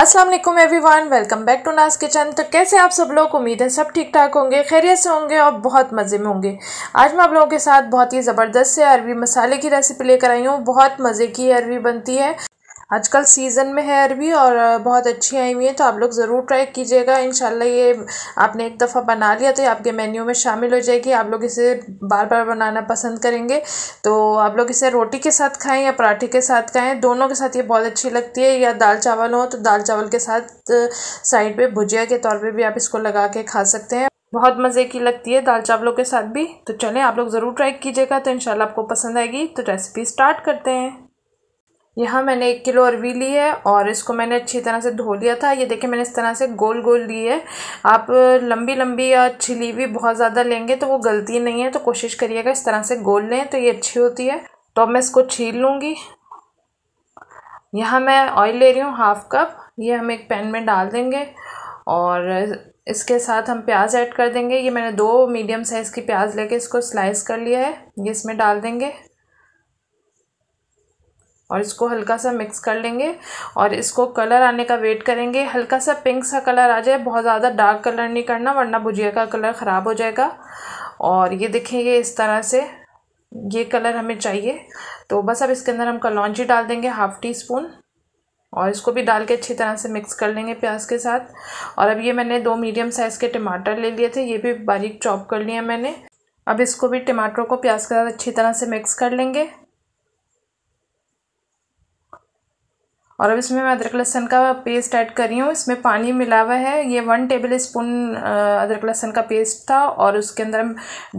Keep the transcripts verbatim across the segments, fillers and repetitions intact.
अस्सलाम वालेकुम everyone, welcome back to नाज किचन। तो कैसे आप सब लोग, उम्मीद है सब ठीक ठाक होंगे, खैरियत से होंगे और बहुत मज़े में होंगे। आज मैं आप लोगों के साथ बहुत ही ज़बरदस्त से अरवी मसाले की रेसिपी लेकर आई हूँ। बहुत मज़े की अरवी बनती है, आजकल सीज़न में है अरवी और बहुत अच्छी आई हुई है, तो आप लोग ज़रूर ट्राई कीजिएगा। इंशाल्लाह ये आपने एक दफ़ा बना लिया तो ये आपके मेन्यू में शामिल हो जाएगी, आप लोग इसे बार बार बनाना पसंद करेंगे। तो आप लोग इसे रोटी के साथ खाएं या पराठे के साथ खाएं, दोनों के साथ ये बहुत अच्छी लगती है, या दाल चावल हो तो दाल चावल के साथ साइड पर भुजिया के तौर पर भी आप इसको लगा के खा सकते हैं। बहुत मज़े की लगती है दाल चावलों के साथ भी। तो चलें, आप लोग ज़रूर ट्राई कीजिएगा, तो इंशाल्लाह आपको पसंद आएगी। तो रेसिपी स्टार्ट करते हैं। यहाँ मैंने एक किलो अरवी ली है और इसको मैंने अच्छी तरह से धो लिया था। ये देखिए, मैंने इस तरह से गोल गोल ली है। आप लंबी लंबी या छिली हुई बहुत ज़्यादा लेंगे तो वो गलती नहीं है, तो कोशिश करिएगा इस तरह से गोल लें तो ये अच्छी होती है। तो अब मैं इसको छील लूँगी। यहाँ मैं ऑयल ले रही हूँ हाफ़ कप, ये हम एक पैन में डाल देंगे और इसके साथ हम प्याज ऐड कर देंगे। ये मैंने दो मीडियम साइज़ की प्याज लेके इसको स्लाइस कर लिया है, ये इसमें डाल देंगे और इसको हल्का सा मिक्स कर लेंगे और इसको कलर आने का वेट करेंगे। हल्का सा पिंक सा कलर आ जाए, बहुत ज़्यादा डार्क कलर नहीं करना वरना भुजिया का कलर ख़राब हो जाएगा। और ये देखेंगे इस तरह से ये कलर हमें चाहिए। तो बस अब इसके अंदर हम कलौंजी डाल देंगे हाफ़ टी स्पून और इसको भी डाल के अच्छी तरह से मिक्स कर लेंगे प्याज के साथ। और अब ये मैंने दो मीडियम साइज़ के टमाटर ले लिए थे, ये भी बारीक चॉप कर लिए मैंने। अब इसको भी, टमाटरों को प्याज के साथ अच्छी तरह से मिक्स कर लेंगे। और अब इसमें मैं अदरक लहसुन का पेस्ट ऐड कर रही हूँ। इसमें पानी मिला हुआ है, ये वन टेबल स्पून अदरक लहसुन का पेस्ट था और उसके अंदर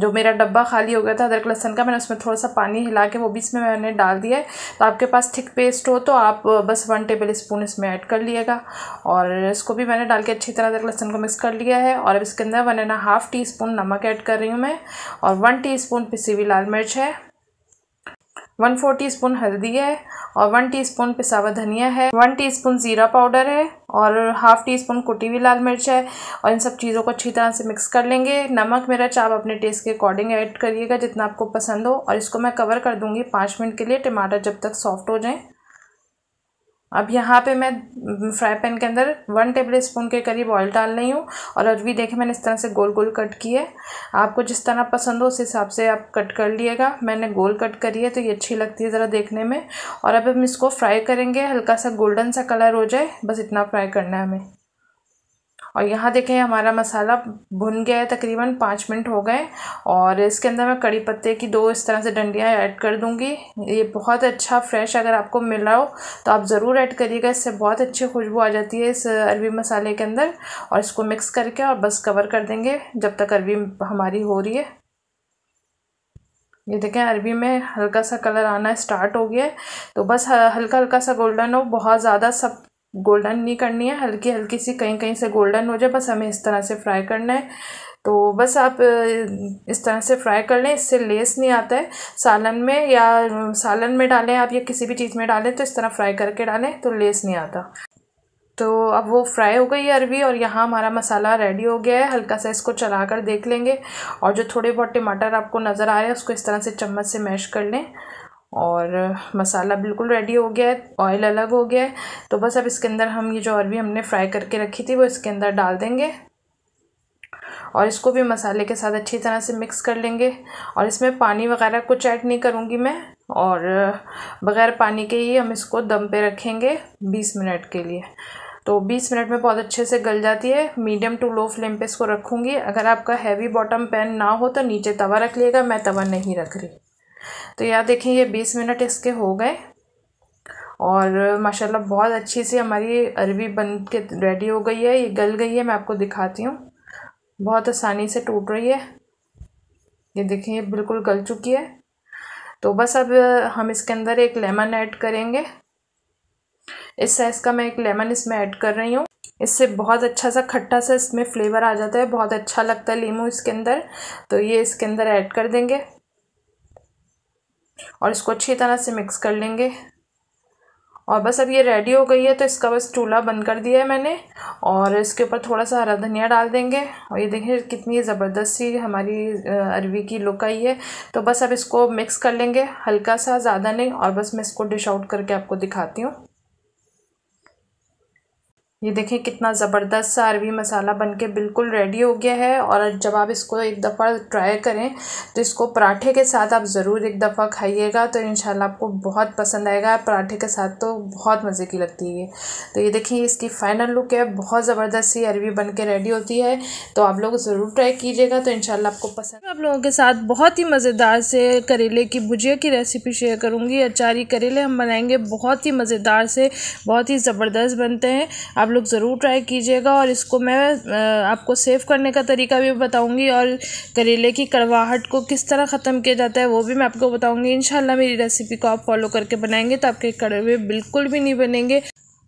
जो मेरा डब्बा खाली हो गया था अदरक लहसुन का, मैंने उसमें थोड़ा सा पानी हिला के वो भी इसमें मैंने डाल दिया है। तो आपके पास थिक पेस्ट हो तो आप बस वन टेबल स्पून इसमें ऐड कर लिएगा। और इसको भी मैंने डाल के अच्छी तरह अदरक लहसुन को मिक्स कर लिया है। और अब इसके अंदर one and half teaspoon नमक ऐड कर रही हूँ मैं, और वन टी स्पून पिसी हुई लाल मिर्च है, वन फोर टी स्पून हल्दी है और वन टीस्पून पिसा हुआ धनिया है, वन टीस्पून ज़ीरा पाउडर है और हाफ़ टी स्पून कुटी हुई लाल मिर्च है। और इन सब चीज़ों को अच्छी तरह से मिक्स कर लेंगे। नमक मिर्च आप अपने टेस्ट के अकॉर्डिंग ऐड करिएगा जितना आपको पसंद हो। और इसको मैं कवर कर दूंगी पाँच मिनट के लिए, टमाटर जब तक सॉफ्ट हो जाएं। अब यहाँ पे मैं फ्राई पैन के अंदर वन टेबल स्पून के करीब ऑयल डाल रही हूँ। और अरवी देखे मैंने इस तरह से गोल गोल कट की है, आपको जिस तरह पसंद हो उस हिसाब से आप कट कर लिएगा। मैंने गोल कट करी है तो ये अच्छी लगती है ज़रा देखने में। और अब हम इसको फ्राई करेंगे, हल्का सा गोल्डन सा कलर हो जाए, बस इतना फ्राई करना है हमें। और यहाँ देखें हमारा मसाला भुन गया है, तकरीबन पाँच मिनट हो गए। और इसके अंदर मैं कड़ी पत्ते की दो इस तरह से डंडियाँ ऐड कर दूँगी। ये बहुत अच्छा फ्रेश अगर आपको मिल रहा हो तो आप ज़रूर ऐड करिएगा, इससे बहुत अच्छी खुशबू आ जाती है इस अरवी मसाले के अंदर। और इसको मिक्स करके और बस कवर कर देंगे जब तक अरवी हमारी हो रही है। ये देखें अरवी में हल्का सा कलर आना स्टार्ट हो गया है, तो बस हल्का हल्का सा गोल्डन हो, बहुत ज़्यादा सब गोल्डन नहीं करनी है, हल्की हल्की सी कहीं कहीं से गोल्डन हो जाए, बस हमें इस तरह से फ्राई करना है। तो बस आप इस तरह से फ्राई कर लें, इससे लेस नहीं आता है। सालन में या सालन में डालें आप या किसी भी चीज़ में डालें तो इस तरह फ्राई करके डालें तो लेस नहीं आता। तो अब वो फ्राई हो गई अरवी और यहाँ हमारा मसाला रेडी हो गया है। हल्का सा इसको चला कर देख लेंगे और जो थोड़े बहुत टमाटर आपको नज़र आ रहे हैं उसको इस तरह से चम्मच से मैश कर लें। और मसाला बिल्कुल रेडी हो गया है, ऑयल अलग हो गया है। तो बस अब इसके अंदर हम ये जो अरवी हमने फ्राई करके रखी थी वो इसके अंदर डाल देंगे और इसको भी मसाले के साथ अच्छी तरह से मिक्स कर लेंगे। और इसमें पानी वगैरह कुछ ऐड नहीं करूँगी मैं, और बग़ैर पानी के ही हम इसको दम पे रखेंगे बीस मिनट के लिए। तो बीस मिनट में बहुत अच्छे से गल जाती है। मीडियम टू लो फ्लेम पे इसको रखूँगी। अगर आपका हैवी बॉटम पैन ना हो तो नीचे तवा रख लिएगा, मैं तवा नहीं रख रही। तो यार देखें ये बीस मिनट इसके हो गए और माशाल्लाह बहुत अच्छी सी हमारी अरवी बन के रेडी हो गई है। ये गल गई है, मैं आपको दिखाती हूँ, बहुत आसानी से टूट रही है। ये देखें ये बिल्कुल गल चुकी है। तो बस अब हम इसके अंदर एक लेमन ऐड करेंगे। इस साइज़ का मैं एक लेमन इसमें ऐड कर रही हूँ, इससे बहुत अच्छा सा खट्टा सा इसमें फ्लेवर आ जाता है, बहुत अच्छा लगता है नींबू इसके अंदर। तो ये इसके अंदर ऐड कर देंगे और इसको अच्छी तरह से मिक्स कर लेंगे। और बस अब ये रेडी हो गई है, तो इसका बस चूल्हा बंद कर दिया है मैंने। और इसके ऊपर थोड़ा सा हरा धनिया डाल देंगे। और ये देखिए कितनी ज़बरदस्त सी हमारी अरवी की लुक आई है। तो बस अब इसको मिक्स कर लेंगे हल्का सा, ज़्यादा नहीं। और बस मैं इसको डिश आउट करके आपको दिखाती हूँ। ये देखें कितना ज़बरदस्त सा अरवी मसाला बनके बिल्कुल रेडी हो गया है। और जब आप इसको एक दफ़ा ट्राई करें तो इसको पराठे के साथ आप ज़रूर एक दफ़ा खाइएगा, तो इंशाल्लाह आपको बहुत पसंद आएगा। पराठे के साथ तो बहुत मज़े की लगती है। तो ये देखिए इसकी फ़ाइनल लुक है, बहुत ज़बरदस्त सी अरवी बन के रेडी होती है। तो आप लोग ज़रूर ट्राई कीजिएगा, तो इंशाल्लाह आपको पसंद। आप लोगों के साथ बहुत ही मज़ेदार से करेले की भुजिया की रेसिपी शेयर करूँगी। अचारी करेले हम बनाएँगे, बहुत ही मज़ेदार से, बहुत ही ज़बरदस्त बनते हैं। आप लोग ज़रूर ट्राई कीजिएगा। और इसको मैं आपको सेव करने का तरीका भी बताऊंगी और करेले की कड़वाहट को किस तरह ख़त्म किया जाता है वो भी मैं आपको बताऊंगी। इंशाल्लाह मेरी रेसिपी को आप फॉलो करके बनाएंगे तो आपके कड़वे बिल्कुल भी नहीं बनेंगे।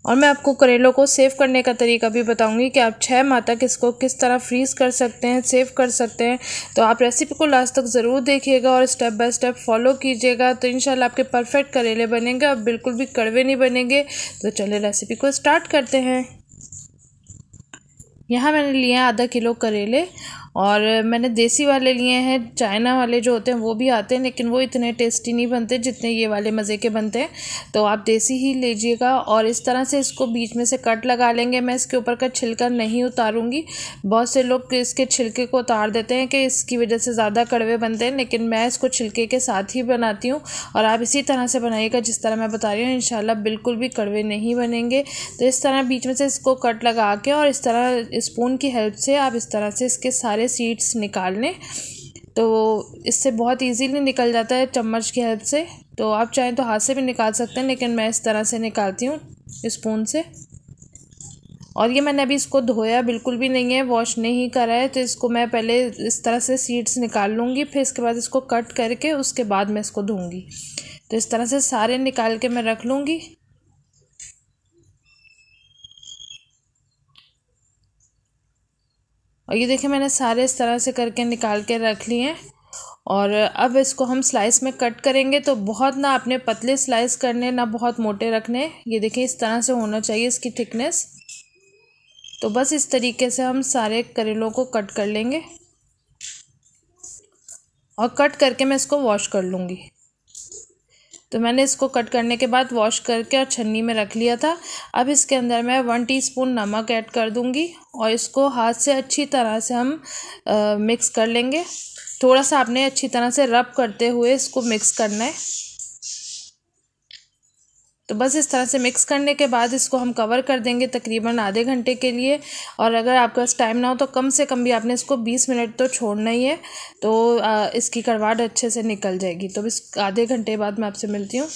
और मैं आपको करेलों को सेव करने का तरीका भी बताऊंगी कि आप छः माह तक इसको किस तरह फ्रीज़ कर सकते हैं, सेव कर सकते हैं। तो आप रेसिपी को लास्ट तक ज़रूर देखिएगा और स्टेप बाय स्टेप फॉलो कीजिएगा, तो इंशाल्लाह आपके परफेक्ट करेले बनेंगे और बिल्कुल भी कड़वे नहीं बनेंगे। तो चलिए रेसिपी को स्टार्ट करते हैं। यहाँ मैंने लिए हैं आधा किलो करेले, और मैंने देसी वाले लिए हैं। चाइना वाले जो होते हैं वो भी आते हैं, लेकिन वो इतने टेस्टी नहीं बनते जितने ये वाले मज़े के बनते हैं। तो आप देसी ही लीजिएगा। और इस तरह से इसको बीच में से कट लगा लेंगे। मैं इसके ऊपर का छिलका नहीं उतारूंगी। बहुत से लोग इसके छिलके को उतार देते हैं कि इसकी वजह से ज़्यादा कड़वे बनते हैं, लेकिन मैं इसको छिलके के साथ ही बनाती हूँ। और आप इसी तरह से बनाइएगा जिस तरह मैं बता रही हूँ, इंशाल्लाह बिल्कुल भी कड़वे नहीं बनेंगे। तो इस तरह बीच में से इसको कट लगा के और इस तरह स्पून की हेल्प से आप इस तरह से इसके सारे सीड्स निकाल लें। तो इससे बहुत इजीली निकल जाता है चम्मच की हेल्प से। तो आप चाहें तो हाथ से भी निकाल सकते हैं, लेकिन मैं इस तरह से निकालती हूँ स्पून से। और ये मैंने अभी इसको धोया बिल्कुल भी नहीं है, वॉश नहीं करा है। तो इसको मैं पहले इस तरह से सीड्स निकाल लूँगी, फिर इसके बाद इसको कट करके उसके बाद मैं इसको धोऊँगी। तो इस तरह से सारे निकाल के मैं रख लूँगी। और ये देखिए मैंने सारे इस तरह से करके निकाल के रख लिए हैं। और अब इसको हम स्लाइस में कट करेंगे। तो बहुत ना आपने पतले स्लाइस करने, ना बहुत मोटे रखने। ये देखिए इस तरह से होना चाहिए इसकी थिकनेस। तो बस इस तरीके से हम सारे करेलों को कट कर लेंगे और कट करके मैं इसको वॉश कर लूँगी। तो मैंने इसको कट करने के बाद वॉश करके और छन्नी में रख लिया था। अब इसके अंदर मैं वन टीस्पून नमक ऐड कर दूंगी और इसको हाथ से अच्छी तरह से हम आ, मिक्स कर लेंगे। थोड़ा सा आपने अच्छी तरह से रब करते हुए इसको मिक्स करना है। तो बस इस तरह से मिक्स करने के बाद इसको हम कवर कर देंगे तकरीबन आधे घंटे के लिए। और अगर आपके पास टाइम ना हो तो कम से कम भी आपने इसको बीस मिनट तो छोड़ना ही है, तो इसकी कड़वाहट अच्छे से निकल जाएगी। तो इस आधे घंटे बाद मैं आपसे मिलती हूँ।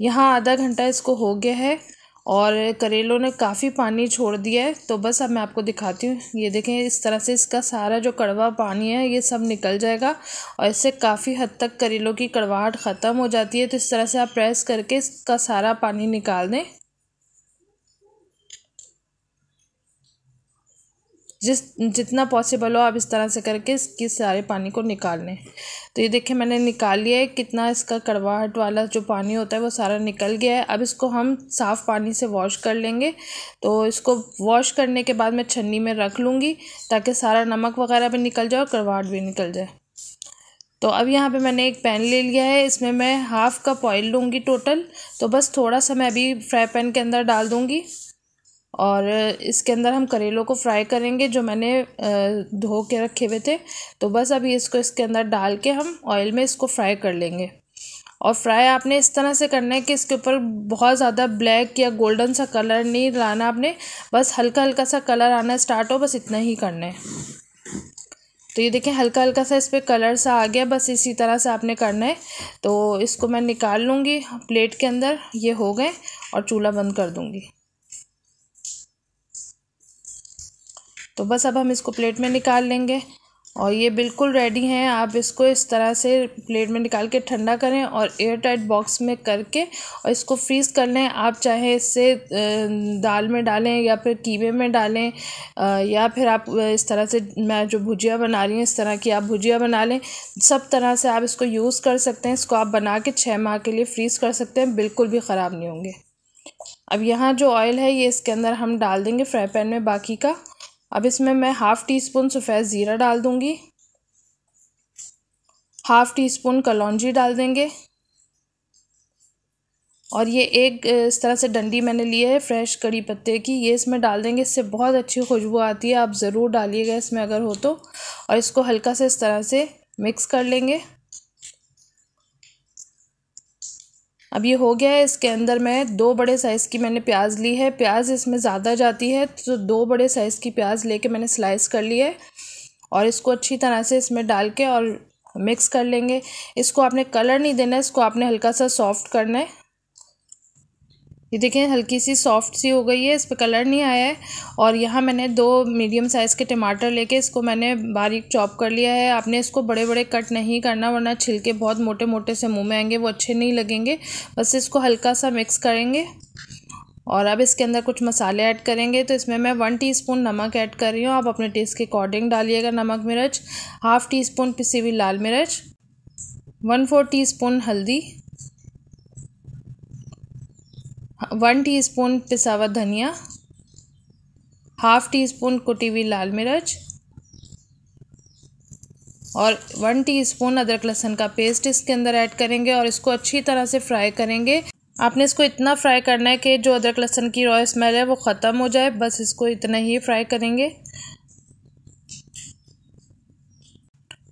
यहाँ आधा घंटा इसको हो गया है और करेलों ने काफ़ी पानी छोड़ दिया है। तो बस अब मैं आपको दिखाती हूँ। ये देखें इस तरह से इसका सारा जो कड़वा पानी है ये सब निकल जाएगा और इससे काफ़ी हद तक करेलों की कड़वाहट ख़त्म हो जाती है। तो इस तरह से आप प्रेस करके इसका सारा पानी निकाल दें। जिस जितना पॉसिबल हो आप इस तरह से करके इसके सारे पानी को निकाल लें। तो ये देखिए मैंने निकाल लिया है, कितना इसका कड़वाहट वाला जो पानी होता है वो सारा निकल गया है। अब इसको हम साफ़ पानी से वॉश कर लेंगे। तो इसको वॉश करने के बाद मैं छन्नी में रख लूँगी ताकि सारा नमक वगैरह भी निकल जाए और कड़वाहट भी निकल जाए। तो अब यहाँ पे मैंने एक पैन ले लिया है, इसमें मैं हाफ़ कप ऑयल लूँगी टोटल। तो बस थोड़ा सा मैं अभी फ्राई पैन के अंदर डाल दूँगी और इसके अंदर हम करेलों को फ्राई करेंगे जो मैंने धो के रखे हुए थे। तो बस अभी इसको इसके अंदर डाल के हम ऑयल में इसको फ्राई कर लेंगे। और फ्राई आपने इस तरह से करना है कि इसके ऊपर बहुत ज़्यादा ब्लैक या गोल्डन सा कलर नहीं लाना आपने, बस हल्का हल्का सा कलर आना स्टार्ट हो, बस इतना ही करना है। तो ये देखें हल्का हल्का सा इस पर कलर सा आ गया, बस इसी तरह से आपने करना है। तो इसको मैं निकाल लूँगी प्लेट के अंदर, ये हो गए, और चूल्हा बंद कर दूँगी। तो बस अब हम इसको प्लेट में निकाल लेंगे और ये बिल्कुल रेडी हैं। आप इसको इस तरह से प्लेट में निकाल के ठंडा करें और एयर टाइट बॉक्स में करके और इसको फ्रीज़ कर लें। आप चाहे इससे दाल में डालें या फिर कीमे में डालें, या फिर आप इस तरह से मैं जो भुजिया बना रही हूँ इस तरह की आप भुजिया बना लें। सब तरह से आप इसको यूज़ कर सकते हैं। इसको आप बना के छः माह के लिए फ्रीज़ कर सकते हैं, बिल्कुल भी ख़राब नहीं होंगे। अब यहाँ जो ऑयल है ये इसके अंदर हम डाल देंगे फ्राई पैन में बाकी का। अब इसमें मैं हाफ़ टी स्पून सफ़ेद ज़ीरा डाल दूँगी, हाफ़ टी स्पून कलौंजी डाल देंगे, और ये एक इस तरह से डंडी मैंने ली है फ्रेश कड़ी पत्ते की, ये इसमें डाल देंगे, इससे बहुत अच्छी खुशबू आती है। आप ज़रूर डालिएगा इसमें अगर हो तो। और इसको हल्का से इस तरह से मिक्स कर लेंगे। अब ये हो गया है। इसके अंदर मैं दो बड़े साइज़ की मैंने प्याज ली है, प्याज इसमें ज़्यादा जाती है तो दो बड़े साइज़ की प्याज लेके मैंने स्लाइस कर ली है और इसको अच्छी तरह से इसमें डाल के और मिक्स कर लेंगे। इसको आपने कलर नहीं देना, इसको आपने हल्का सा सॉफ्ट करना है। ये देखें हल्की सी सॉफ्ट सी हो गई है, इस पर कलर नहीं आया है। और यहाँ मैंने दो मीडियम साइज़ के टमाटर लेके इसको मैंने बारीक चॉप कर लिया है। आपने इसको बड़े बड़े कट नहीं करना वरना छिलके बहुत मोटे मोटे से मुंह में आएंगे, वो अच्छे नहीं लगेंगे। बस इसको हल्का सा मिक्स करेंगे और अब इसके अंदर कुछ मसाले ऐड करेंगे। तो इसमें मैं वन टीस्पून नमक ऐड कर रही हूँ, आप अपने टेस्ट के अकॉर्डिंग डालिएगा नमक मिर्च, हाफ़ टी स्पून पिसी हुई लाल मिर्च, वन फोर टी स्पून हल्दी, वन टीस्पून पिसा हुआ धनिया, हाफ़ टी स्पून कुटी हुई लाल मिर्च और वन टीस्पून अदरक लहसुन का पेस्ट इसके अंदर ऐड करेंगे और इसको अच्छी तरह से फ्राई करेंगे। आपने इसको इतना फ्राई करना है कि जो अदरक लहसुन की रॉ स्मेल है वो ख़त्म हो जाए, बस इसको इतना ही फ्राई करेंगे।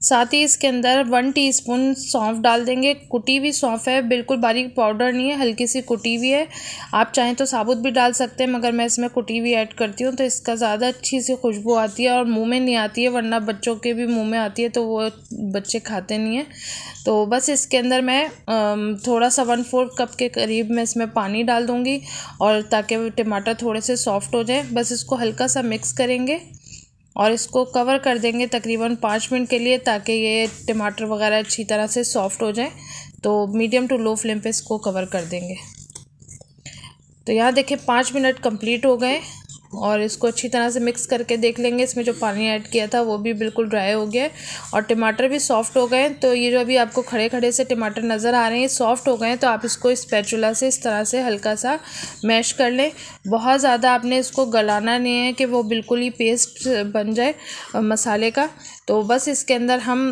साथ ही इसके अंदर वन टीस्पून सौंफ डाल देंगे, कुटी हुई सौंफ है, बिल्कुल बारीक पाउडर नहीं है, हल्की सी कुटी हुई है। आप चाहें तो साबुत भी डाल सकते हैं मगर मैं इसमें कुटी हुई ऐड करती हूँ तो इसका ज़्यादा अच्छी सी खुशबू आती है और मुंह में नहीं आती है, वरना बच्चों के भी मुंह में आती है तो वो बच्चे खाते नहीं हैं। तो बस इसके अंदर मैं थोड़ा सा वन फोर्थ कप के करीब मैं इसमें पानी डाल दूँगी और ताकि टमाटर थोड़े से सॉफ्ट हो जाए। बस इसको हल्का सा मिक्स करेंगे और इसको कवर कर देंगे तकरीबन पाँच मिनट के लिए ताकि ये टमाटर वगैरह अच्छी तरह से सॉफ़्ट हो जाए। तो मीडियम टू लो फ्लेम पे इसको कवर कर देंगे। तो यहाँ देखें पाँच मिनट कंप्लीट हो गए और इसको अच्छी तरह से मिक्स करके देख लेंगे। इसमें जो पानी ऐड किया था वो भी बिल्कुल ड्राई हो गया और टमाटर भी सॉफ़्ट हो गए। तो ये जो अभी आपको खड़े खड़े से टमाटर नज़र आ रहे हैं सॉफ़्ट हो गए, तो आप इसको स्पैचुला से इस तरह से हल्का सा मैश कर लें। बहुत ज़्यादा आपने इसको गलाना नहीं है कि वो बिल्कुल ही पेस्ट बन जाए मसाले का। तो बस इसके अंदर हम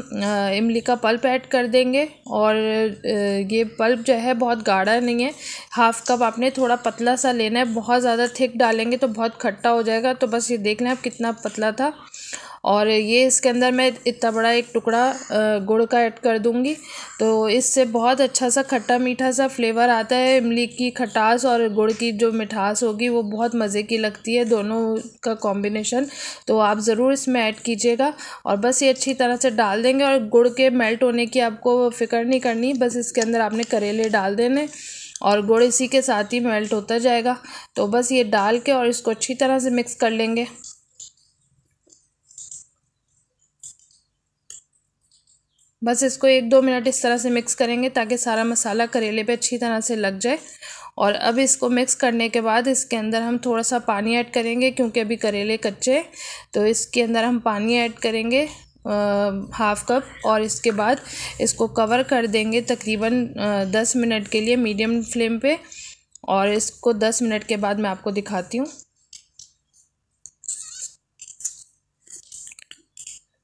इमली का पल्प ऐड कर देंगे और ये पल्प जो है बहुत गाढ़ा नहीं है, हाफ़ कप आपने थोड़ा पतला सा लेना है, बहुत ज़्यादा थिक डालेंगे तो बहुत खट्टा हो जाएगा। तो बस ये देख लें आप कितना पतला था। और ये इसके अंदर मैं इतना बड़ा एक टुकड़ा गुड़ का ऐड कर दूंगी, तो इससे बहुत अच्छा सा खट्टा मीठा सा फ्लेवर आता है। इमली की खटास और गुड़ की जो मिठास होगी वो बहुत मज़े की लगती है, दोनों का कॉम्बिनेशन। तो आप ज़रूर इसमें ऐड कीजिएगा और बस ये अच्छी तरह से डाल देंगे और गुड़ के मेल्ट होने की आपको फ़िक्र नहीं करनी, बस इसके अंदर आपने करेले डाल देने और गुड़ इसी के साथ ही मेल्ट होता जाएगा। तो बस ये डाल के और इसको अच्छी तरह से मिक्स कर लेंगे। बस इसको एक दो मिनट इस तरह से मिक्स करेंगे ताकि सारा मसाला करेले पे अच्छी तरह से लग जाए। और अब इसको मिक्स करने के बाद इसके अंदर हम थोड़ा सा पानी ऐड करेंगे क्योंकि अभी करेले कच्चे हैं, तो इसके अंदर हम पानी ऐड करेंगे हाफ़ कप और इसके बाद इसको कवर कर देंगे तकरीबन दस मिनट के लिए मीडियम फ्लेम पे। और इसको दस मिनट के बाद मैं आपको दिखाती हूँ।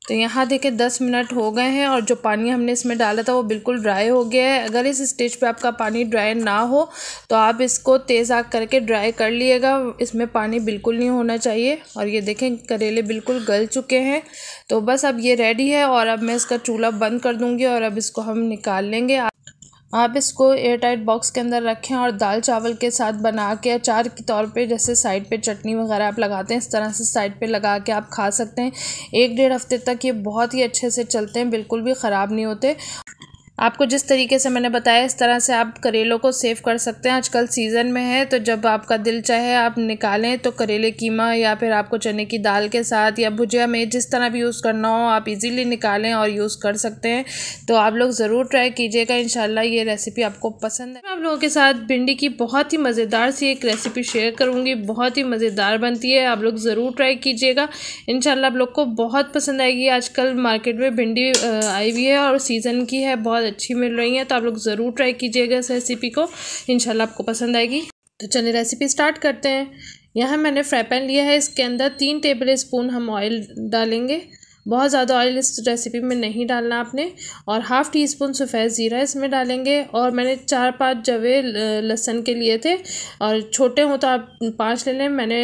तो यहाँ देखें दस मिनट हो गए हैं और जो पानी हमने इसमें डाला था वो बिल्कुल ड्राई हो गया है। अगर इस स्टेज पे आपका पानी ड्राई ना हो तो आप इसको तेज़ आग करके ड्राई कर लीजिएगा, इसमें पानी बिल्कुल नहीं होना चाहिए। और ये देखें करेले बिल्कुल गल चुके हैं। तो बस अब ये रेडी है और अब मैं इसका चूल्हा बंद कर दूँगी और अब इसको हम निकाल लेंगे। आप इसको एयरटाइट बॉक्स के अंदर रखें और दाल चावल के साथ बना के अचार के तौर पे, जैसे साइड पे चटनी वगैरह आप लगाते हैं इस तरह से साइड पे लगा के आप खा सकते हैं। एक डेढ़ हफ्ते तक ये बहुत ही अच्छे से चलते हैं, बिल्कुल भी ख़राब नहीं होते। आपको जिस तरीके से मैंने बताया इस तरह से आप करेलों को सेव कर सकते हैं। आजकल सीज़न में है तो जब आपका दिल चाहे आप निकालें तो करेले कीमा या फिर आपको चने की दाल के साथ या भुजिया में जिस तरह भी यूज़ करना हो आप इजीली निकालें और यूज़ कर सकते हैं। तो आप लोग ज़रूर ट्राई कीजिएगा, इंशाल्लाह ये रेसिपी आपको पसंद है। मैं आप लोगों के साथ भिंडी की बहुत ही मज़ेदार सी एक रेसिपी शेयर करूँगी, बहुत ही मज़ेदार बनती है, आप लोग ज़रूर ट्राई कीजिएगा, इंशाल्लाह आप लोग को बहुत पसंद आएगी। आजकल मार्केट में भिंडी आई हुई है और सीज़न की है, बहुत अच्छी मिल रही है, तो आप लोग ज़रूर ट्राई कीजिएगा इस रेसिपी को, इंशाल्लाह आपको पसंद आएगी। तो चलिए रेसिपी स्टार्ट करते हैं। यहाँ मैंने फ्राई पैन लिया है, इसके अंदर तीन टेबल स्पून हम ऑयल डालेंगे बहुत ज़्यादा ऑयल इस रेसिपी में नहीं डालना आपने। और हाफ़ टी स्पून सफ़ेद ज़ीरा इसमें डालेंगे। और मैंने चार पांच जवे लहसुन के लिए थे, और छोटे हों तो आप पांच ले लें, मैंने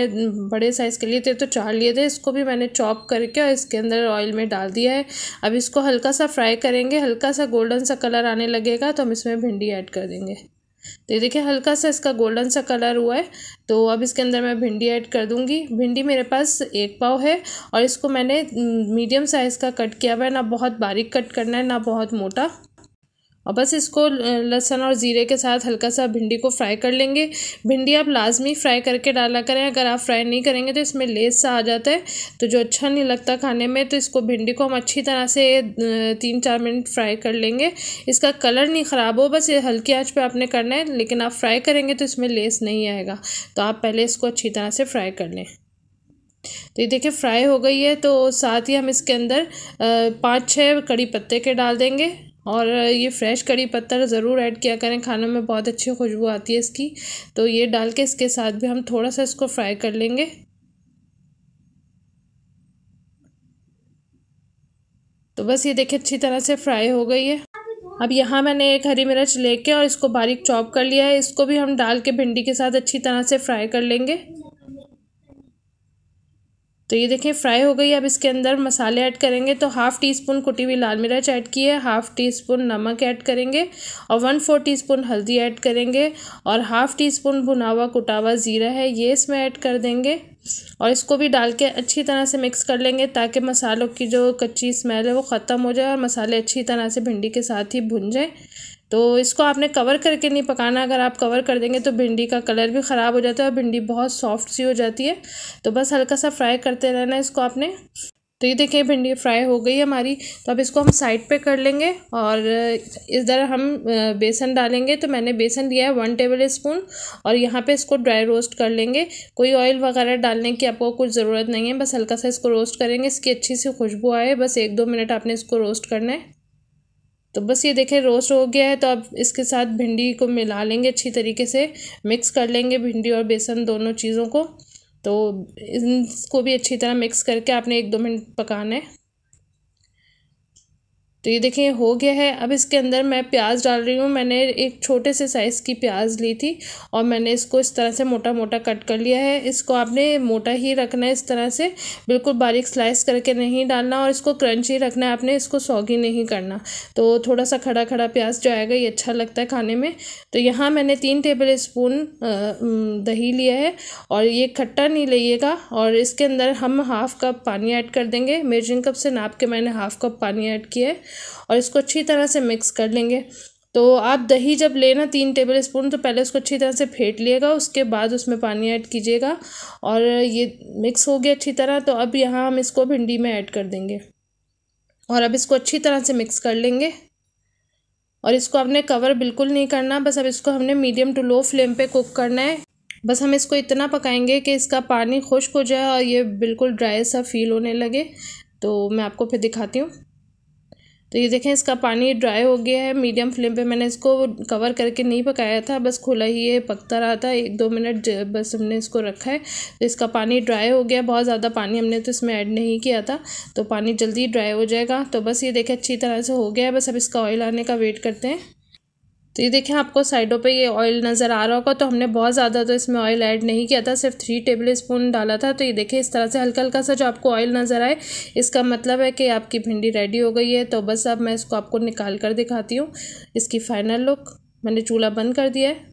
बड़े साइज़ के लिए थे तो चार लिए थे। इसको भी मैंने चॉप करके और इसके अंदर ऑयल में डाल दिया है। अब इसको हल्का सा फ्राई करेंगे, हल्का सा गोल्डन सा कलर आने लगेगा तो हम इसमें भिंडी ऐड कर देंगे। तो ये देखिए हल्का सा इसका गोल्डन सा कलर हुआ है, तो अब इसके अंदर मैं भिंडी ऐड कर दूंगी। भिंडी मेरे पास एक पाव है और इसको मैंने मीडियम साइज़ का कट किया हुआ है, ना बहुत बारीक कट करना है ना बहुत मोटा। और बस इसको लहसुन और ज़ीरे के साथ हल्का सा भिंडी को फ्राई कर लेंगे। भिंडी आप लाजमी फ्राई करके डाला करें, अगर आप फ्राई नहीं करेंगे तो इसमें लेस सा आ जाता है तो जो अच्छा नहीं लगता खाने में। तो इसको भिंडी को हम अच्छी तरह से तीन चार मिनट फ्राई कर लेंगे। इसका कलर नहीं ख़राब हो, बस ये हल्की आँच पर आपने करना है, लेकिन आप फ्राई करेंगे तो इसमें लेस नहीं आएगा। तो आप पहले इसको अच्छी तरह से फ्राई कर लें। तो ये देखिए फ्राई हो गई है। तो साथ ही हम इसके अंदर पाँच छः कड़ी पत्ते के डाल देंगे, और ये फ्रेश कड़ी पत्ता ज़रूर ऐड किया करें, खानों में बहुत अच्छी खुशबू आती है इसकी। तो ये डाल के इसके साथ भी हम थोड़ा सा इसको फ्राई कर लेंगे। तो बस ये देखिए अच्छी तरह से फ्राई हो गई है। अब यहाँ मैंने एक हरी मिर्च लेके और इसको बारीक चॉप कर लिया है, इसको भी हम डाल के भिंडी के साथ अच्छी तरह से फ्राई कर लेंगे। तो ये देखें फ्राई हो गई। अब इसके अंदर मसाले ऐड करेंगे। तो हाफ़ टी स्पून कुटी हुई लाल मिर्च ऐड की है, हाफ़ टी स्पून नमक ऐड करेंगे, और वन फोर टी स्पून हल्दी ऐड करेंगे, और हाफ़ टी स्पून भुना हुआ कुटा हुआ ज़ीरा है ये इसमें ऐड कर देंगे। और इसको भी डाल के अच्छी तरह से मिक्स कर लेंगे ताकि मसालों की जो कच्ची स्मेल है वो ख़त्म हो जाए और मसाले अच्छी तरह से भिंडी के साथ ही भुन जाए। तो इसको आपने कवर करके नहीं पकाना, अगर आप कवर कर देंगे तो भिंडी का कलर भी ख़राब हो जाता है और भिंडी बहुत सॉफ्ट सी हो जाती है। तो बस हल्का सा फ्राई करते रहना इसको आपने। तो ये देखिए भिंडी फ्राई हो गई हमारी। तो अब इसको हम साइड पे कर लेंगे और इधर हम बेसन डालेंगे। तो मैंने बेसन लिया है वन टेबल स्पून, और यहाँ पे इसको ड्राई रोस्ट कर लेंगे। कोई ऑयल वगैरह डालने की आपको कुछ ज़रूरत नहीं है, बस हल्का सा इसको रोस्ट करेंगे, इसकी अच्छी सी खुशबू आए। बस एक दो मिनट आपने इसको रोस्ट करना है। तो बस ये देखें रोस्ट हो गया है। तो अब इसके साथ भिंडी को मिला लेंगे, अच्छी तरीके से मिक्स कर लेंगे भिंडी और बेसन दोनों चीज़ों को। तो इसको भी अच्छी तरह मिक्स करके आपने एक दो मिनट पकाना है। तो ये देखिए हो गया है। अब इसके अंदर मैं प्याज डाल रही हूँ। मैंने एक छोटे से साइज़ की प्याज ली थी और मैंने इसको इस तरह से मोटा मोटा कट कर लिया है। इसको आपने मोटा ही रखना है, इस तरह से बिल्कुल बारीक स्लाइस करके नहीं डालना, और इसको क्रंची रखना है आपने, इसको सौगी नहीं करना। तो थोड़ा सा खड़ा खड़ा प्याज जो आएगा ये अच्छा लगता है खाने में। तो यहाँ मैंने तीन टेबल स्पून दही लिया है, और ये खट्टा नहीं लीजिएगा। और इसके अंदर हम हाफ़ कप पानी ऐड कर देंगे। मेजरिंग कप से नाप के मैंने हाफ़ कप पानी ऐड किया है, और इसको अच्छी तरह से मिक्स कर लेंगे। तो आप दही जब लेना तीन टेबल स्पून, तो पहले उसको अच्छी तरह से फेंट लिएगा, उसके बाद उसमें पानी ऐड कीजिएगा। और ये मिक्स हो गया अच्छी तरह। तो अब यहाँ हम इसको भिंडी में ऐड कर देंगे, और अब इसको अच्छी तरह से मिक्स कर लेंगे। और इसको आपने कवर बिल्कुल नहीं करना, बस अब इसको हमने मीडियम टू लो फ्लेम पर कुक करना है। बस हम इसको इतना पकाएंगे कि इसका पानी खुश्क हो जाए और ये बिल्कुल ड्राई सा फील होने लगे। तो मैं आपको फिर दिखाती हूँ। तो ये देखें इसका पानी ड्राई हो गया है। मीडियम फ्लेम पे मैंने इसको कवर करके नहीं पकाया था, बस खुला ही ये पकता रहा था। एक दो मिनट बस हमने इसको रखा है। तो इसका पानी ड्राई हो गया, बहुत ज़्यादा पानी हमने तो इसमें ऐड नहीं किया था, तो पानी जल्दी ड्राई हो जाएगा। तो बस ये देखें अच्छी तरह से हो गया है। बस अब इसका ऑयल आने का वेट करते हैं। तो ये देखें आपको साइडों पे ये ऑयल नज़र आ रहा होगा। तो हमने बहुत ज़्यादा तो इसमें ऑयल ऐड नहीं किया था, सिर्फ थ्री टेबल स्पून डाला था। तो ये देखें इस तरह से हल्का हल्का सा जो आपको ऑयल नज़र आए, इसका मतलब है कि आपकी भिंडी रेडी हो गई है। तो बस अब मैं इसको आपको निकाल कर दिखाती हूँ इसकी फ़ाइनल लुक। मैंने चूल्हा बंद कर दिया है।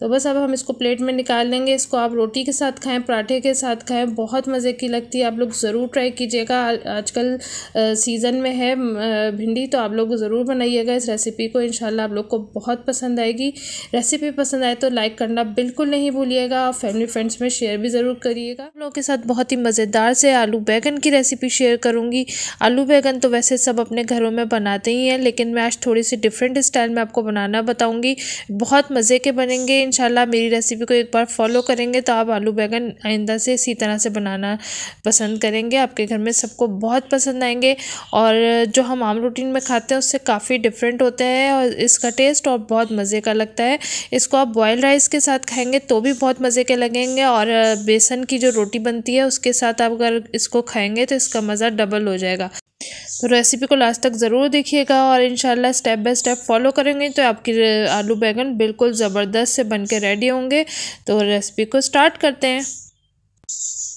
तो बस अब हम इसको प्लेट में निकाल लेंगे। इसको आप रोटी के साथ खाएं, पराठे के साथ खाएं, बहुत मज़े की लगती है। आप लोग ज़रूर ट्राई कीजिएगा, आजकल सीज़न में है भिंडी। तो आप लोग ज़रूर बनाइएगा इस रेसिपी को, इंशाल्लाह आप लोग को बहुत पसंद आएगी। रेसिपी पसंद आए तो लाइक करना बिल्कुल नहीं भूलिएगा, और फैमिली फ्रेंड्स में शेयर भी ज़रूर करिएगा। आप लोगों के साथ बहुत ही मज़ेदार से आलू बैगन की रेसिपी शेयर करूँगी। आलू बैगन तो वैसे सब अपने घरों में बनाते ही हैं, लेकिन मैं आज थोड़ी सी डिफरेंट स्टाइल में आपको बनाना बताऊँगी। बहुत मज़े के बनेंगे इंशाल्लाह मेरी रेसिपी को एक बार फॉलो करेंगे तो आप आलू बैंगन आइंदा से इसी तरह से बनाना पसंद करेंगे। आपके घर में सबको बहुत पसंद आएंगे और जो हम आम रूटीन में खाते हैं उससे काफ़ी डिफरेंट होता है और इसका टेस्ट और बहुत मज़े का लगता है। इसको आप बॉयल राइस के साथ खाएंगे तो भी बहुत मज़े के लगेंगे और बेसन की जो रोटी बनती है उसके साथ आप अगर इसको खाएंगे तो इसका मज़ा डबल हो जाएगा। तो रेसिपी को लास्ट तक ज़रूर देखिएगा और इंशाल्लाह स्टेप बाय स्टेप फॉलो करेंगे तो आपकी आलू बैंगन बिल्कुल ज़बरदस्त से बन के रेडी होंगे। तो रेसिपी को स्टार्ट करते हैं।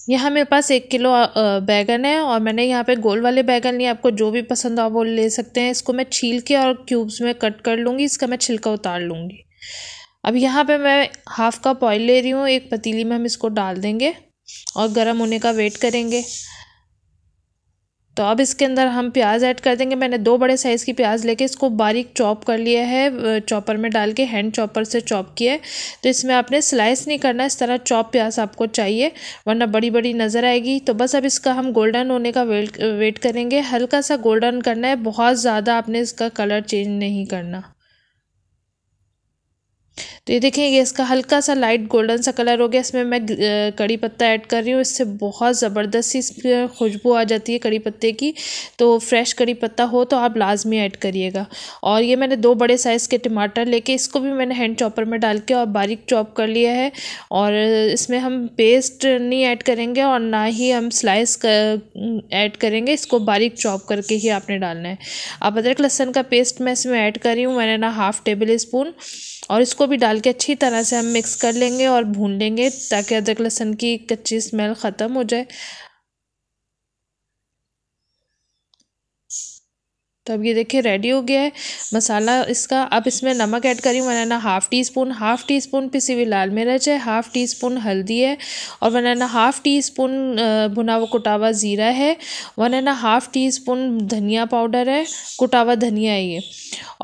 यहाँ मेरे पास एक किलो बैंगन है और मैंने यहाँ पे गोल वाले बैंगन लिए, आपको जो भी पसंद हो वो ले सकते हैं। इसको मैं छील के और क्यूब्स में कट कर लूँगी, इसका मैं छिलका उतार लूँगी। अब यहाँ पे मैं हाफ़ कप ऑयल ले रही हूँ, एक पतीली में हम इसको डाल देंगे और गर्म होने का वेट करेंगे। तो अब इसके अंदर हम प्याज ऐड कर देंगे। मैंने दो बड़े साइज़ की प्याज लेके इसको बारीक चॉप कर लिया है, चॉपर में डाल के हैंड चॉपर से चॉप किया है। तो इसमें आपने स्लाइस नहीं करना, इस तरह चॉप प्याज आपको चाहिए वरना बड़ी बड़ी नज़र आएगी। तो बस अब इसका हम गोल्डन होने का वेट वेट करेंगे, हल्का सा गोल्डन करना है, बहुत ज़्यादा आपने इसका कलर चेंज नहीं करना। तो ये देखें ये इसका हल्का सा लाइट गोल्डन सा कलर हो गया। इसमें मैं कड़ी पत्ता ऐड कर रही हूँ, इससे बहुत ज़बरदस्त इसमें खुशबू आ जाती है कड़ी पत्ते की। तो फ्रेश कड़ी पत्ता हो तो आप लाजमी ऐड करिएगा। और ये मैंने दो बड़े साइज़ के टमाटर लेके इसको भी मैंने हैंड चॉपर में डाल के और बारीक चॉप कर लिया है। और इसमें हम पेस्ट नहीं ऐड करेंगे और ना ही हम स्लाइस ऐड करेंगे, इसको बारीक चॉप करके ही आपने डालना है। अब अदरक लहसुन का पेस्ट मैं इसमें ऐड कर रही हूँ, मैंने ना हाफ़ टेबल स्पून, और इसको भी डाल के अच्छी तरह से हम मिक्स कर लेंगे और भून लेंगे ताकि अदरक लहसुन की कच्ची स्मेल ख़त्म हो जाए। तो अब ये देखिए रेडी हो गया है मसाला इसका। अब इसमें नमक ऐड करी, one and a half teaspoon, half teaspoon पिसी हुई लाल मिर्च है, हाफ़ टी स्पून हल्दी है, और वनाना हाफ़ टी स्पून भुना हुआ कुटावा ज़ीरा है, वनाना हाफ़ टी स्पून धनिया पाउडर है, कुटावा धनिया है ये।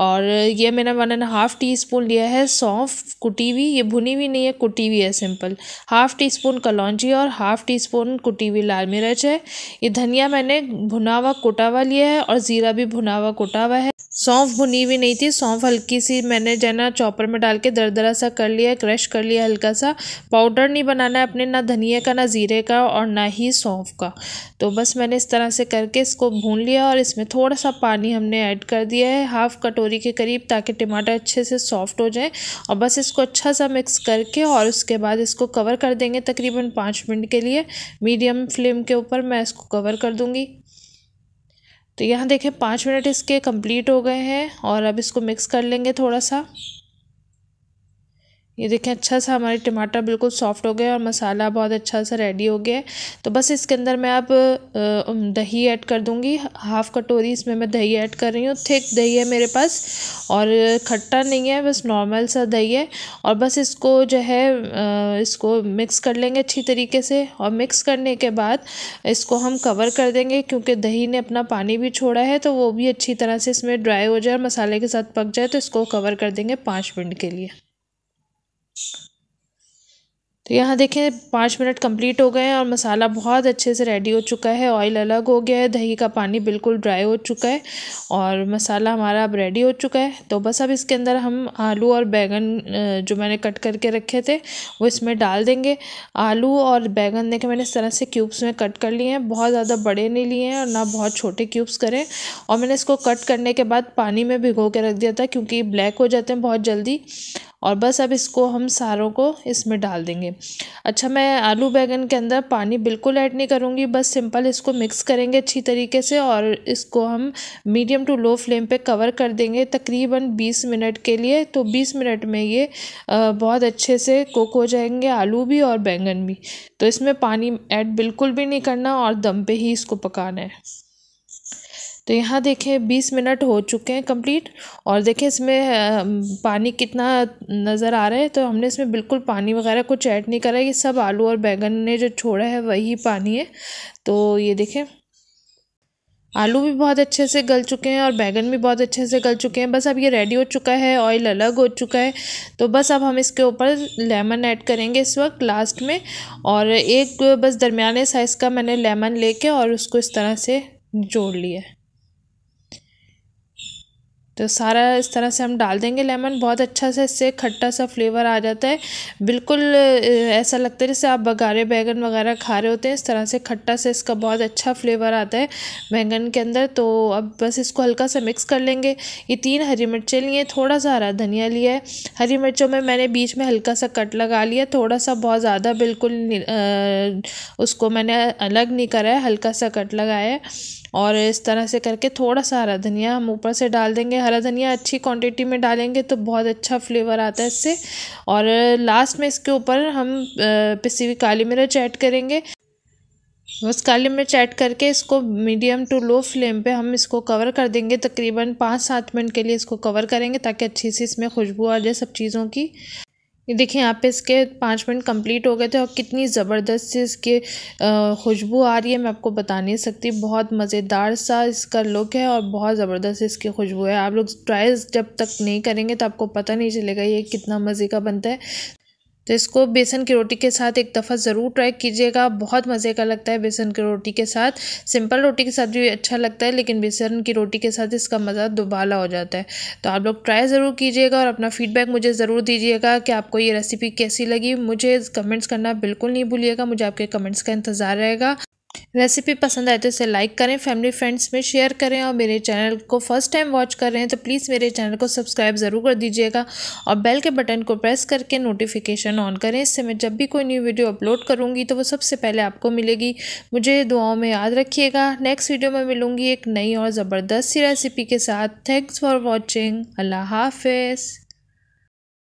और ये मैंने वनाना हाफ़ टी स्पून लिया है सौंफ कुटी हुई, ये भुनी हुई नहीं है, कुटी हुई है सिंपल। हाफ़ टी स्पून कलौंजी और हाफ़ टी स्पून कुटी हुई लाल मिर्च है। ये धनिया मैंने भुना हुआ कुटावा लिया है और ज़ीरा भी भुना हुआ कोटा हुआ है। सौंफ भुनी हुई नहीं थी, सौंफ हल्की सी मैंने जाना चॉपर में डाल के दरदरा सा कर लिया, क्रश कर लिया हल्का सा। पाउडर नहीं बनाना है अपने, ना धनिया का ना जीरे का और ना ही सौंफ का। तो बस मैंने इस तरह से करके इसको भून लिया और इसमें थोड़ा सा पानी हमने ऐड कर दिया है, हाफ़ कटोरी के करीब, ताकि टमाटर अच्छे से सॉफ्ट हो जाए। और बस इसको अच्छा सा मिक्स करके और उसके बाद इसको कवर कर देंगे तकरीबन पाँच मिनट के लिए। मीडियम फ्लेम के ऊपर मैं इसको कवर कर दूँगी। तो यहाँ देखें पाँच मिनट इसके कंप्लीट हो गए हैं और अब इसको मिक्स कर लेंगे थोड़ा सा। ये देखें अच्छा सा हमारे टमाटर बिल्कुल सॉफ्ट हो गए और मसाला बहुत अच्छा सा रेडी हो गया है। तो बस इसके अंदर मैं अब दही ऐड कर दूँगी, हाफ़ कटोरी इसमें मैं दही ऐड कर रही हूँ। थिक दही है मेरे पास और खट्टा नहीं है, बस नॉर्मल सा दही है। और बस इसको जो है इसको मिक्स कर लेंगे अच्छी तरीके से और मिक्स करने के बाद इसको हम कवर कर देंगे क्योंकि दही ने अपना पानी भी छोड़ा है तो वो भी अच्छी तरह से इसमें ड्राई हो जाए और मसाले के साथ पक जाए। तो इसको कवर कर देंगे पाँच मिनट के लिए। तो यहाँ देखें पाँच मिनट कंप्लीट हो गए हैं और मसाला बहुत अच्छे से रेडी हो चुका है। ऑयल अलग हो गया है, दही का पानी बिल्कुल ड्राई हो चुका है और मसाला हमारा अब रेडी हो चुका है। तो बस अब इसके अंदर हम आलू और बैंगन जो मैंने कट करके रखे थे वो इसमें डाल देंगे। आलू और बैंगन देखें मैंने इस तरह से क्यूब्स में कट कर लिए हैं, बहुत ज़्यादा बड़े नहीं लिए हैं और ना बहुत छोटे क्यूब्स करें। और मैंने इसको कट करने के बाद पानी में भिगो के रख दिया था क्योंकि ब्लैक हो जाते हैं बहुत जल्दी। और बस अब इसको हम सारों को इसमें डाल देंगे। अच्छा, मैं आलू बैंगन के अंदर पानी बिल्कुल ऐड नहीं करूँगी, बस सिंपल इसको मिक्स करेंगे अच्छी तरीके से और इसको हम मीडियम टू लो फ्लेम पे कवर कर देंगे तकरीबन बीस मिनट के लिए। तो बीस मिनट में ये बहुत अच्छे से कुक हो जाएंगे आलू भी और बैंगन भी। तो इसमें पानी ऐड बिल्कुल भी नहीं करना और दम पे ही इसको पकाना है। तो यहाँ देखें बीस मिनट हो चुके हैं कंप्लीट और देखें इसमें पानी कितना नज़र आ रहा है। तो हमने इसमें बिल्कुल पानी वगैरह कुछ ऐड नहीं करा, ये सब आलू और बैंगन ने जो छोड़ा है वही पानी है। तो ये देखें आलू भी बहुत अच्छे से गल चुके हैं और बैंगन भी बहुत अच्छे से गल चुके हैं। बस अब ये रेडी हो चुका है, ऑयल अलग हो चुका है। तो बस अब हम इसके ऊपर लेमन ऐड करेंगे इस वक्त लास्ट में, और एक बस दरमियाने साइज़ का मैंने लेमन लेके और उसको इस तरह से जोड़ लिया है। तो सारा इस तरह से हम डाल देंगे लेमन। बहुत अच्छा से इससे खट्टा सा फ्लेवर आ जाता है, बिल्कुल ऐसा लगता है जैसे आप बघारे बैंगन वगैरह खा रहे होते हैं, इस तरह से खट्टा से इसका बहुत अच्छा फ्लेवर आता है बैंगन के अंदर। तो अब बस इसको हल्का सा मिक्स कर लेंगे। ये तीन हरी मिर्चें लिए, थोड़ा सा हरा धनिया लिया है। हरी मिर्चों में मैंने बीच में हल्का सा कट लगा लिया, थोड़ा सा, बहुत ज़्यादा बिल्कुल उसको मैंने अलग नहीं करा है, हल्का सा कट लगाया है। और इस तरह से करके थोड़ा सा हरा धनिया हम ऊपर से डाल देंगे। हरा धनिया अच्छी क्वांटिटी में डालेंगे तो बहुत अच्छा फ्लेवर आता है इससे। और लास्ट में इसके ऊपर हम पिसी हुई काली मिर्च ऐड करेंगे। बस काली मिर्च ऐड करके इसको मीडियम टू लो फ्लेम पे हम इसको कवर कर देंगे। तकरीबन पाँच सात मिनट के लिए इसको कवर करेंगे ताकि अच्छी सी इसमें खुशबू आ जाए सब चीज़ों की। ये देखिए यहाँ पे इसके पाँच मिनट कंप्लीट हो गए थे और कितनी ज़बरदस्त से इसके खुशबू आ रही है, मैं आपको बता नहीं सकती। बहुत मज़ेदार सा इसका लुक है और बहुत ज़बरदस्त इसकी खुशबू है। आप लोग ट्राई जब तक नहीं करेंगे तो आपको पता नहीं चलेगा ये कितना मज़े का बनता है। तो इसको बेसन की रोटी के साथ एक दफ़ा ज़रूर ट्राई कीजिएगा, बहुत मज़े का लगता है। बेसन की रोटी के साथ, सिंपल रोटी के साथ भी अच्छा लगता है, लेकिन बेसन की रोटी के साथ इसका मज़ा दुबाला हो जाता है। तो आप लोग ट्राई ज़रूर कीजिएगा और अपना फीडबैक मुझे ज़रूर दीजिएगा कि आपको ये रेसिपी कैसी लगी। मुझे कमेंट्स करना बिल्कुल नहीं भूलिएगा, मुझे आपके कमेंट्स का इंतज़ार रहेगा। रेसिपी पसंद आए तो इसे लाइक करें, फैमिली फ्रेंड्स में शेयर करें और मेरे चैनल को फर्स्ट टाइम वॉच कर रहे हैं तो प्लीज़ मेरे चैनल को सब्सक्राइब ज़रूर कर दीजिएगा और बेल के बटन को प्रेस करके नोटिफिकेशन ऑन करें। इससे मैं जब भी कोई न्यू वीडियो अपलोड करूँगी तो वो सबसे पहले आपको मिलेगी। मुझे दुआओं में याद रखिएगा। नेक्स्ट वीडियो में मिलूँगी एक नई और ज़बरदस्त सी रेसिपी के साथ। Thanks for watching. अल्लाह हाफिज़।